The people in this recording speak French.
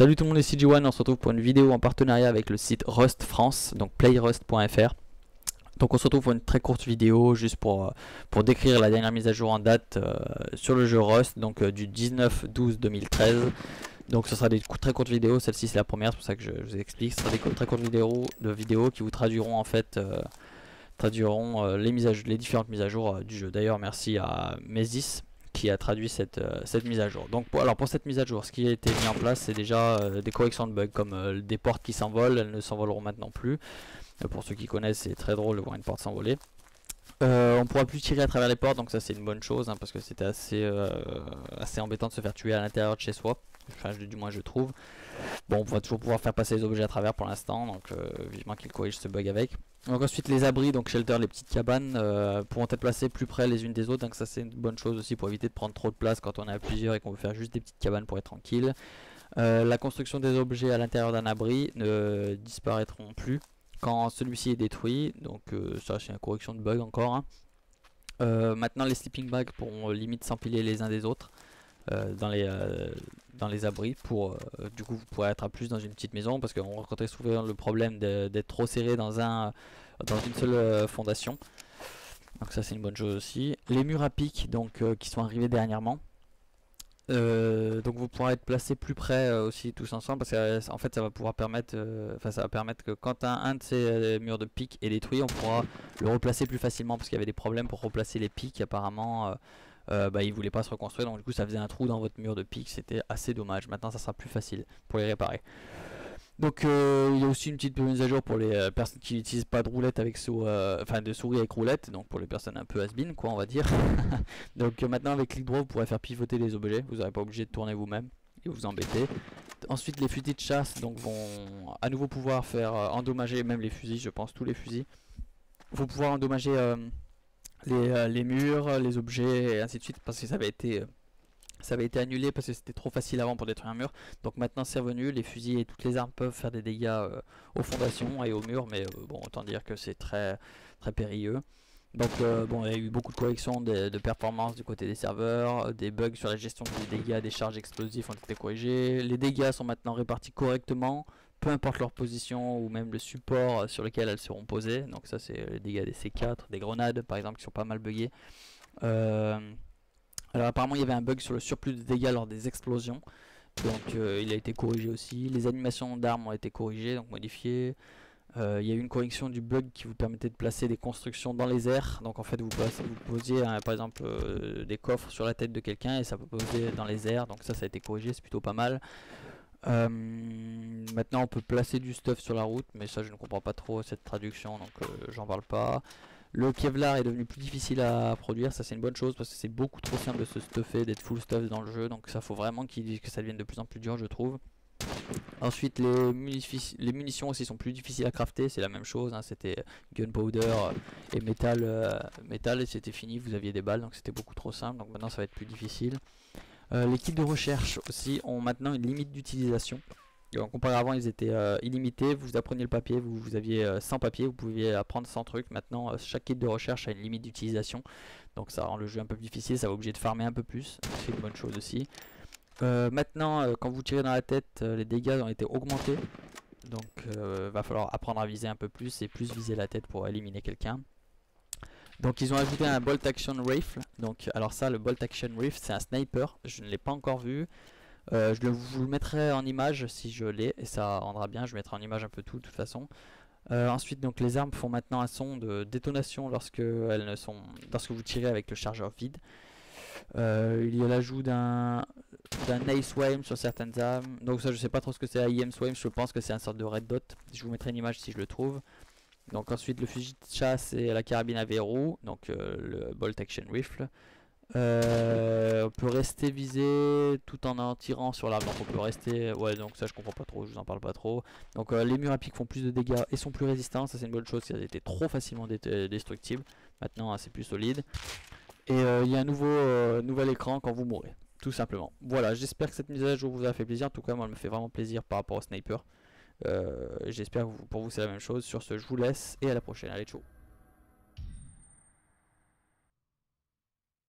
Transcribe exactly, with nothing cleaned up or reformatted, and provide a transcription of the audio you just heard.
Salut tout le monde, les C G un, on se retrouve pour une vidéo en partenariat avec le site Rust France, donc playrust point F R. Donc on se retrouve pour une très courte vidéo, juste pour, pour décrire la dernière mise à jour en date euh, sur le jeu Rust, donc euh, du dix-neuf douze deux mille treize. Donc ce sera des très courtes vidéos, celle-ci c'est la première, c'est pour ça que je, je vous explique. Ce sera des très courtes vidéos, de vidéos qui vous traduiront en fait... Euh, traduiront euh, les, mises à, les différentes mises à jour euh, du jeu. D'ailleurs merci à Mesis qui a traduit cette, euh, cette mise à jour. Donc pour, alors pour cette mise à jour, ce qui a été mis en place, c'est déjà euh, des corrections de bugs, comme euh, des portes qui s'envolent. Elles ne s'envoleront maintenant plus. Euh, pour ceux qui connaissent, c'est très drôle de voir une porte s'envoler. Euh, on ne pourra plus tirer à travers les portes, donc ça c'est une bonne chose, hein, parce que c'était assez, euh, assez embêtant de se faire tuer à l'intérieur de chez soi. Enfin, du moins je trouve. Bon, on va toujours pouvoir faire passer les objets à travers pour l'instant, donc euh, vivement qu'ils corrigent ce bug avec. Donc ensuite les abris, donc shelter, les petites cabanes euh, pourront être placées plus près les unes des autres, donc ça c'est une bonne chose aussi pour éviter de prendre trop de place quand on est à plusieurs et qu'on veut faire juste des petites cabanes pour être tranquille. Euh, la construction des objets à l'intérieur d'un abri ne disparaîtront plus quand celui-ci est détruit, donc euh, ça c'est une correction de bug encore, hein. Euh, maintenant les sleeping bags pourront euh, limite s'empiler les uns des autres euh, dans les... Euh, dans les abris pour euh, du coup vous pourrez être à plus dans une petite maison, parce qu'on rencontrait souvent le problème d'être trop serré dans un dans une seule euh, fondation, donc ça c'est une bonne chose aussi. Les murs à pic, donc euh, qui sont arrivés dernièrement, euh, donc vous pourrez être placé plus près euh, aussi tous ensemble, parce que euh, en fait ça va pouvoir permettre enfin euh, ça va permettre que quand un, un de ces euh, murs de pic est détruit, on pourra le replacer plus facilement, parce qu'il y avait des problèmes pour replacer les pics apparemment. euh, Euh, bah, ils voulaient pas se reconstruire, donc du coup ça faisait un trou dans votre mur de pique, c'était assez dommage. Maintenant ça sera plus facile pour les réparer. Donc euh, il y a aussi une petite mise à jour pour les euh, personnes qui n'utilisent pas de roulette avec sou, euh, enfin de souris avec roulette, donc pour les personnes un peu has-been quoi, on va dire. Donc euh, maintenant avec clic droit vous pourrez faire pivoter les objets, vous n'aurez pas obligé de tourner vous-même et vous embêter. Ensuite les fusils de chasse donc vont à nouveau pouvoir faire euh, endommager, même les fusils, je pense tous les fusils vont pouvoir endommager euh, Les, euh, les murs, les objets et ainsi de suite, parce que ça avait été, euh, ça avait été annulé parce que c'était trop facile avant pour détruire un mur. Donc maintenant c'est revenu, les fusils et toutes les armes peuvent faire des dégâts euh, aux fondations et aux murs, mais euh, bon, autant dire que c'est très très périlleux. Donc euh, bon, il y a eu beaucoup de corrections de, de performance du côté des serveurs, des bugs sur la gestion des dégâts, des charges explosives ont été corrigés, les dégâts sont maintenant répartis correctement, peu importe leur position ou même le support sur lequel elles seront posées. Donc ça c'est les dégâts des C quatre, des grenades par exemple qui sont pas mal buggés. Euh, alors apparemment il y avait un bug sur le surplus de dégâts lors des explosions. Donc euh, il a été corrigé aussi. Les animations d'armes ont été corrigées, donc modifiées. Euh, il y a eu une correction du bug qui vous permettait de placer des constructions dans les airs. Donc en fait vous, placez, vous posiez hein, par exemple euh, des coffres sur la tête de quelqu'un et ça peut poser dans les airs. Donc ça ça a été corrigé, c'est plutôt pas mal. Euh, maintenant on peut placer du stuff sur la route, mais ça je ne comprends pas trop cette traduction, donc euh, j'en parle pas. Le Kevlar est devenu plus difficile à produire, ça c'est une bonne chose parce que c'est beaucoup trop simple de se stuffer, d'être full stuff dans le jeu, donc ça faut vraiment qu'ils, que ça devienne de plus en plus dur je trouve. Ensuite les, munifi les munitions aussi sont plus difficiles à crafter, c'est la même chose, hein, c'était gunpowder et métal, euh, métal et c'était fini, vous aviez des balles donc c'était beaucoup trop simple, donc maintenant ça va être plus difficile. Euh, les kits de recherche aussi ont maintenant une limite d'utilisation. Auparavant ils étaient euh, illimités, vous appreniez le papier, vous, vous aviez euh, cent papiers, vous pouviez apprendre cent trucs. Maintenant euh, chaque kit de recherche a une limite d'utilisation, donc ça rend le jeu un peu plus difficile, ça va obliger de farmer un peu plus, c'est une bonne chose aussi. Euh, maintenant euh, quand vous tirez dans la tête, euh, les dégâts ont été augmentés, donc euh, va falloir apprendre à viser un peu plus et plus viser la tête pour éliminer quelqu'un. Donc ils ont ajouté un Bolt Action Rifle. Donc alors ça, le Bolt Action Rifle c'est un sniper, je ne l'ai pas encore vu. Euh, je le, vous le mettrai en image si je l'ai et ça rendra bien, je mettrai en image un peu tout de toute façon. Euh, ensuite donc les armes font maintenant un son de détonation lorsque, elles ne sont, lorsque vous tirez avec le chargeur vide. Euh, il y a l'ajout d'un A I M S W A M sur certaines armes. Donc ça je sais pas trop ce que c'est A I M S W A M, je pense que c'est une sorte de red dot. Je vous mettrai une image si je le trouve. Donc ensuite le fusil de chasse et la carabine à verrou, donc euh, le Bolt Action Rifle. Euh, on peut rester visé tout en en tirant sur l'arme, donc on peut rester... Ouais, donc ça je comprends pas trop, je vous en parle pas trop. Donc euh, les murs à pic font plus de dégâts et sont plus résistants, ça c'est une bonne chose, ça a été trop facilement destructible. Maintenant hein, c'est plus solide. Et il euh, y a un nouveau euh, nouvel écran quand vous mourrez, tout simplement. Voilà, j'espère que cette mise à jour vous a fait plaisir, en tout cas moi elle me fait vraiment plaisir par rapport au sniper. Euh, J'espère que pour vous c'est la même chose. Sur ce, je vous laisse et à la prochaine. Allez, ciao.